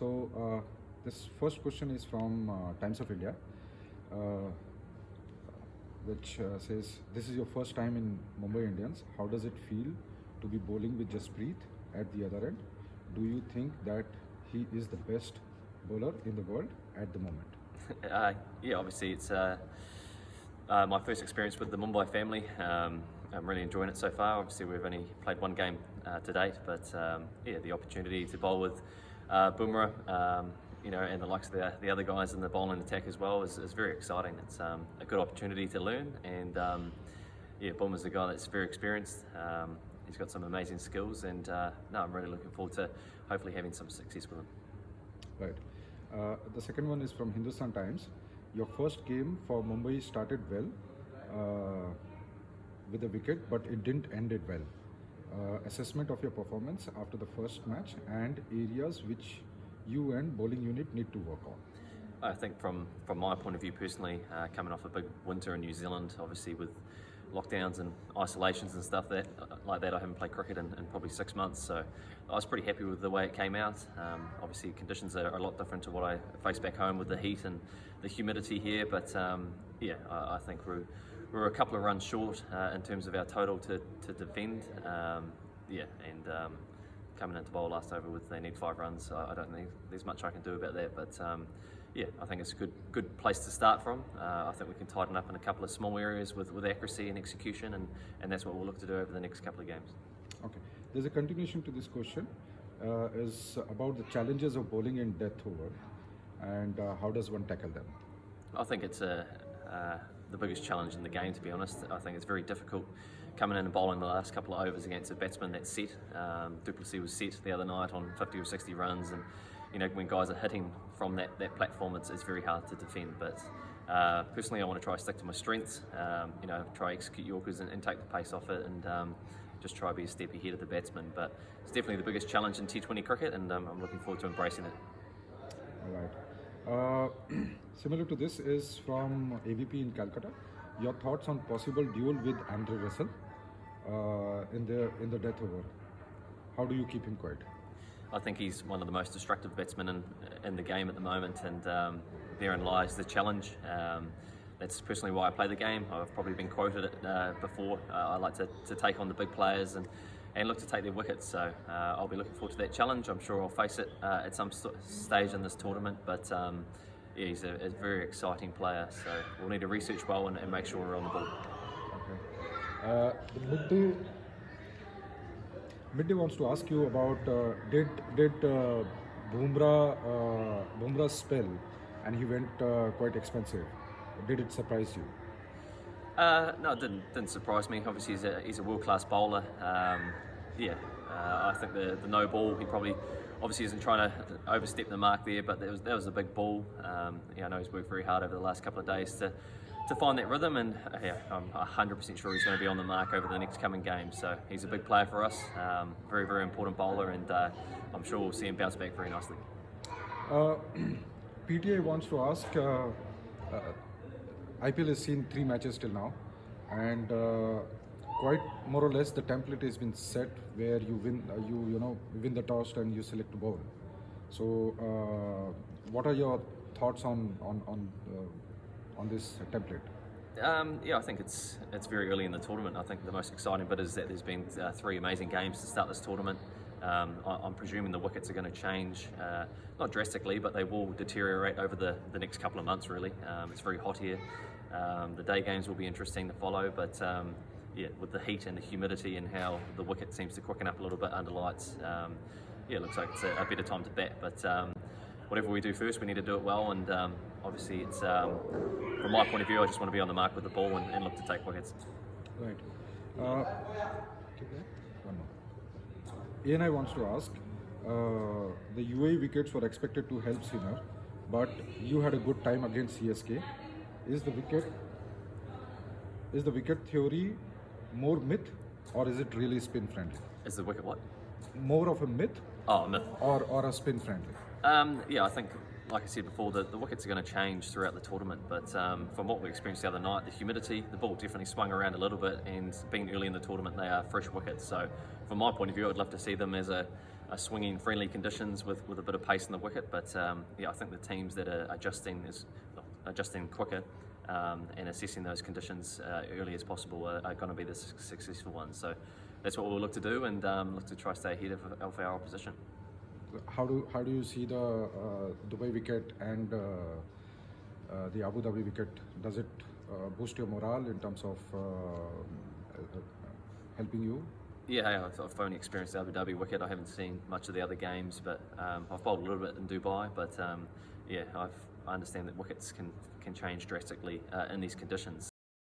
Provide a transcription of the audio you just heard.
So this first question is from Times of India, which says, this is your first time in Mumbai Indians. How does it feel to be bowling with Jasprit at the other end? Do you think that he is the best bowler in the world at the moment? Yeah, obviously it's my first experience with the Mumbai family. I'm really enjoying it so far. Obviously we've only played one game to date, but yeah, the opportunity to bowl with Bumrah, you know, and the likes of the other guys in the bowling attack as well is very exciting. It's a good opportunity to learn, and yeah, Bumrah's a guy that's very experienced. He's got some amazing skills, and no, I'm really looking forward to hopefully having some success with him. Right. The second one is from Hindustan Times. Your first game for Mumbai started well with a wicket, but it didn't end it well. Assessment of your performance after the first match and areas which you and bowling unit need to work on. I think from my point of view personally, coming off a big winter in New Zealand, obviously with lockdowns and isolations and stuff like that, I haven't played cricket in probably 6 months, so I was pretty happy with the way it came out. Obviously conditions are a lot different to what I faced back home with the heat and the humidity here, but yeah, I think we're a couple of runs short in terms of our total to defend. Yeah, and coming into bowl last over with they need 5 runs, so I don't think there's much I can do about that, but yeah, I think it's a good place to start from. I think we can tighten up in a couple of small areas with accuracy and execution, and that's what we'll look to do over the next couple of games. Okay, there's a continuation to this question, is about the challenges of bowling in death over, and how does one tackle them? I think it's the biggest challenge in the game, to be honest. I think it's very difficult coming in and bowling the last couple of overs against a batsman that's set. Duplessis was set the other night on 50 or 60 runs, and you know, when guys are hitting from that platform, it's very hard to defend. But personally, I want to try to stick to my strengths, you know, try execute Yorkers and take the pace off it, and just try to be a step ahead of the batsman. But it's definitely the biggest challenge in T20 cricket, and I'm looking forward to embracing it. All right. Similar to this is from AVP in Calcutta. Your thoughts on possible duel with Andre Russell in the death over? How do you keep him quiet? I think he's one of the most destructive batsmen in the game at the moment, and therein lies the challenge. That's personally why I play the game. I've probably been quoted it before. I like to take on the big players and look to take their wickets, so I'll be looking forward to that challenge. I'm sure I'll face it at some stage in this tournament, but yeah, he's a very exciting player, so we'll need to research well and make sure we're on the ball. Okay. Midday wants to ask you about did Bumrah's spell, and he went quite expensive. Did it surprise you? No, it didn't surprise me. Obviously, he's a world-class bowler. Yeah, I think the no ball, he probably obviously isn't trying to overstep the mark there, but that was a big ball. Yeah, I know he's worked very hard over the last couple of days to find that rhythm, and yeah, I'm 100% sure he's going to be on the mark over the next coming game. So he's a big player for us, very, very important bowler, and I'm sure we'll see him bounce back very nicely. PTA wants to ask, IPL has seen 3 matches till now, and quite more or less the template has been set where you win, you win the toss and you select to bowl. So what are your thoughts on this template? Yeah, I think it's very early in the tournament. I think the most exciting bit is that there's been 3 amazing games to start this tournament. I'm presuming the wickets are going to change, not drastically, but they will deteriorate over the next couple of months really. It's very hot here. The day games will be interesting to follow, but yeah, with the heat and the humidity and how the wicket seems to quicken up a little bit under lights, yeah, it looks like it's a better time to bat, but whatever we do first, we need to do it well, and obviously it's, from my point of view, I just want to be on the mark with the ball and look to take wickets. Right. One more. ANI wants to ask, the UAE wickets were expected to help Sinner, but you had a good time against CSK. Is the wicket theory more myth, or is it really spin friendly? Is the wicket what? More of a myth? Oh, myth. Or a spin friendly? Yeah, I think, like I said before, the wickets are going to change throughout the tournament, but from what we experienced the other night, the humidity, the ball definitely swung around a little bit, and being early in the tournament, they are fresh wickets. So from my point of view, I'd love to see them as a swinging friendly conditions with a bit of pace in the wicket. But yeah, I think the teams that are adjusting quicker and assessing those conditions early as possible are going to be the successful ones. So that's what we'll look to do, and look to try to stay ahead of our opposition. How do you see the Dubai wicket and the Abu Dhabi wicket? Does it boost your morale in terms of helping you? Yeah, I've only experienced the Abu Dhabi wicket. I haven't seen much of the other games, but I've bowled a little bit in Dubai. But yeah, I understand that wickets can change drastically in these conditions.